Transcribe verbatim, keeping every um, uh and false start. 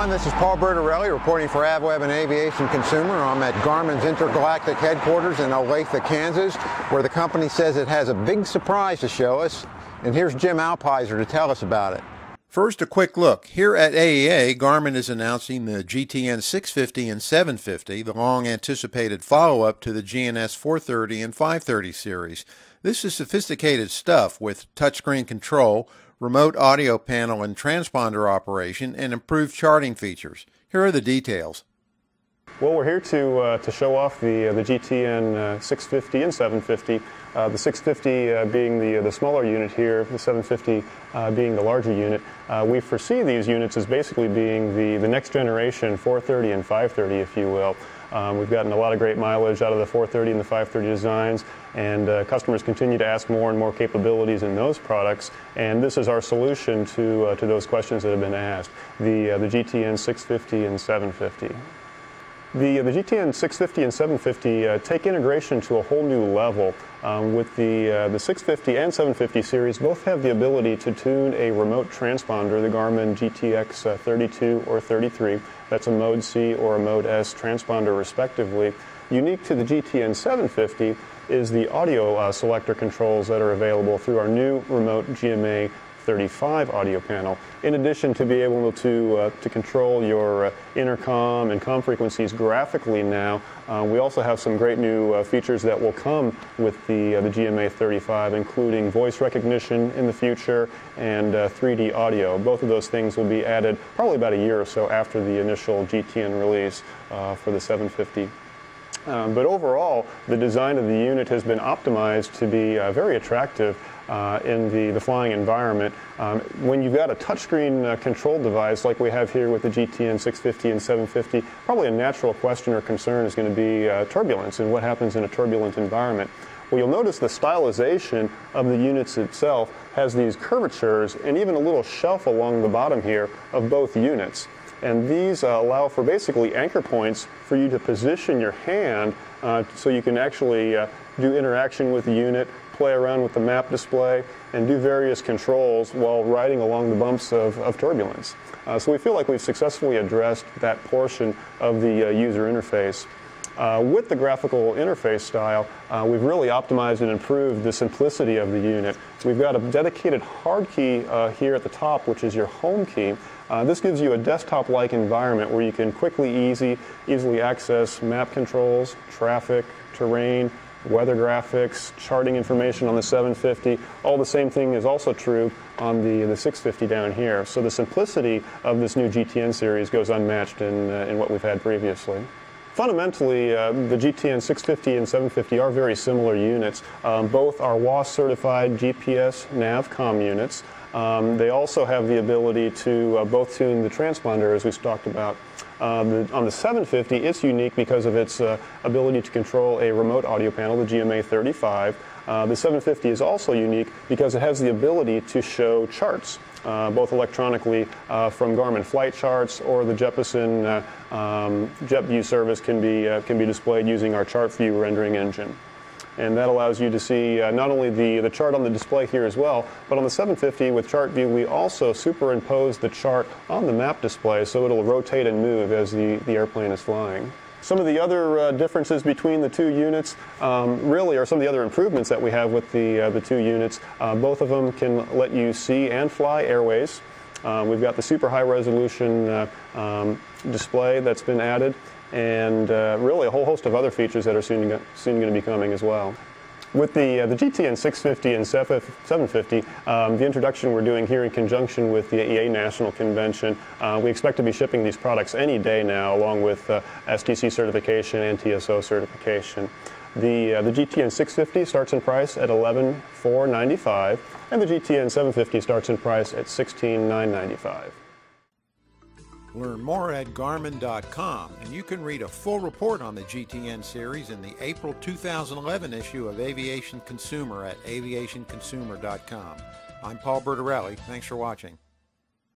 everyone. This is Paul Bertorelli reporting for AvWeb and Aviation Consumer. I'm at Garmin's Intergalactic headquarters in Olathe, Kansas, where the company says it has a big surprise to show us. And here's Jim Alpiser to tell us about it. First, a quick look. Here at A E A, Garmin is announcing the G T N six fifty and seven fifty, the long-anticipated follow-up to the G N S four thirty and five thirty series. This is sophisticated stuff with touchscreen control, remote audio panel and transponder operation, and improved charting features. Here are the details. Well, we're here to, uh, to show off the, uh, the G T N uh, six fifty and seven fifty, uh, the six fifty uh, being the, the smaller unit here, the seven fifty uh, being the larger unit. Uh, we foresee these units as basically being the, the next generation four thirty and five thirty, if you will. Um, we've gotten a lot of great mileage out of the four thirty and the five thirty designs, and uh, customers continue to ask more and more capabilities in those products, and this is our solution to, uh, to those questions that have been asked, the, uh, the G T N six fifty and seven fifty. The, the G T N six fifty and seven fifty uh, take integration to a whole new level. Um, with the, uh, the six fifty and seven fifty series, both have the ability to tune a remote transponder, the Garmin G T X uh, thirty-two or thirty-three. That's a Mode C or a Mode S transponder, respectively. Unique to the G T N seven fifty is the audio uh, selector controls that are available through our new remote G M A thirty-five audio panel, in addition to be able to, uh, to control your uh, intercom and comm frequencies graphically now. Uh, we also have some great new uh, features that will come with the, uh, the G M A thirty-five, including voice recognition in the future and uh, three D audio. Both of those things will be added probably about a year or so after the initial G T N release uh, for the seven fifty. Um, but overall, the design of the unit has been optimized to be uh, very attractive uh, in the, the flying environment. Um, when you've got a touchscreen uh, control device like we have here with the G T N six fifty and seven fifty, probably a natural question or concern is going to be uh, turbulence and what happens in a turbulent environment. Well, you'll notice the stylization of the units itself has these curvatures and even a little shelf along the bottom here of both units. And these uh, allow for basically anchor points for you to position your hand uh, so you can actually uh, do interaction with the unit, play around with the map display, and do various controls while riding along the bumps of, of turbulence. Uh, so we feel like we've successfully addressed that portion of the uh, user interface. Uh, with the graphical interface style, uh, we've really optimized and improved the simplicity of the unit. We've got a dedicated hard key uh, here at the top, which is your home key. Uh, this gives you a desktop-like environment where you can quickly, easy, easily access map controls, traffic, terrain, weather graphics, charting information on the seven fifty. All the same thing is also true on the, the six fifty down here. So the simplicity of this new G T N series goes unmatched in, uh, in what we've had previously. Fundamentally, uh, the G T N six fifty and seven fifty are very similar units. Um, both are W A S certified G P S NavCom units. Um, they also have the ability to uh, both tune the transponder, as we've talked about. Um, the, on the seven fifty, it's unique because of its uh, ability to control a remote audio panel, the G M A thirty-five. Uh, the seven fifty is also unique because it has the ability to show charts, uh, both electronically uh, from Garmin flight charts, or the Jeppesen uh, um, JetView service can be, uh, can be displayed using our chart view rendering engine. And that allows you to see uh, not only the, the chart on the display here as well, but on the seven fifty with chart view, we also superimpose the chart on the map display so it'll rotate and move as the, the airplane is flying. Some of the other uh, differences between the two units um, really are some of the other improvements that we have with the, uh, the two units. Uh, both of them can let you see and fly airways. Uh, we've got the super high resolution uh, um, display that's been added, and uh, really a whole host of other features that are soon, soon going to be coming as well. With the, uh, the G T N six fifty and seven fifty, um, the introduction we're doing here in conjunction with the A E A National Convention, uh, we expect to be shipping these products any day now, along with uh, S T C certification and T S O certification. The, uh, the G T N six fifty starts in price at eleven thousand four hundred ninety-five dollars, and the G T N seven fifty starts in price at sixteen thousand nine hundred ninety-five dollars. Learn more at Garmin dot com, and you can read a full report on the G T N series in the April two thousand eleven issue of Aviation Consumer at Aviation Consumer dot com. I'm Paul Bertorelli. Thanks for watching.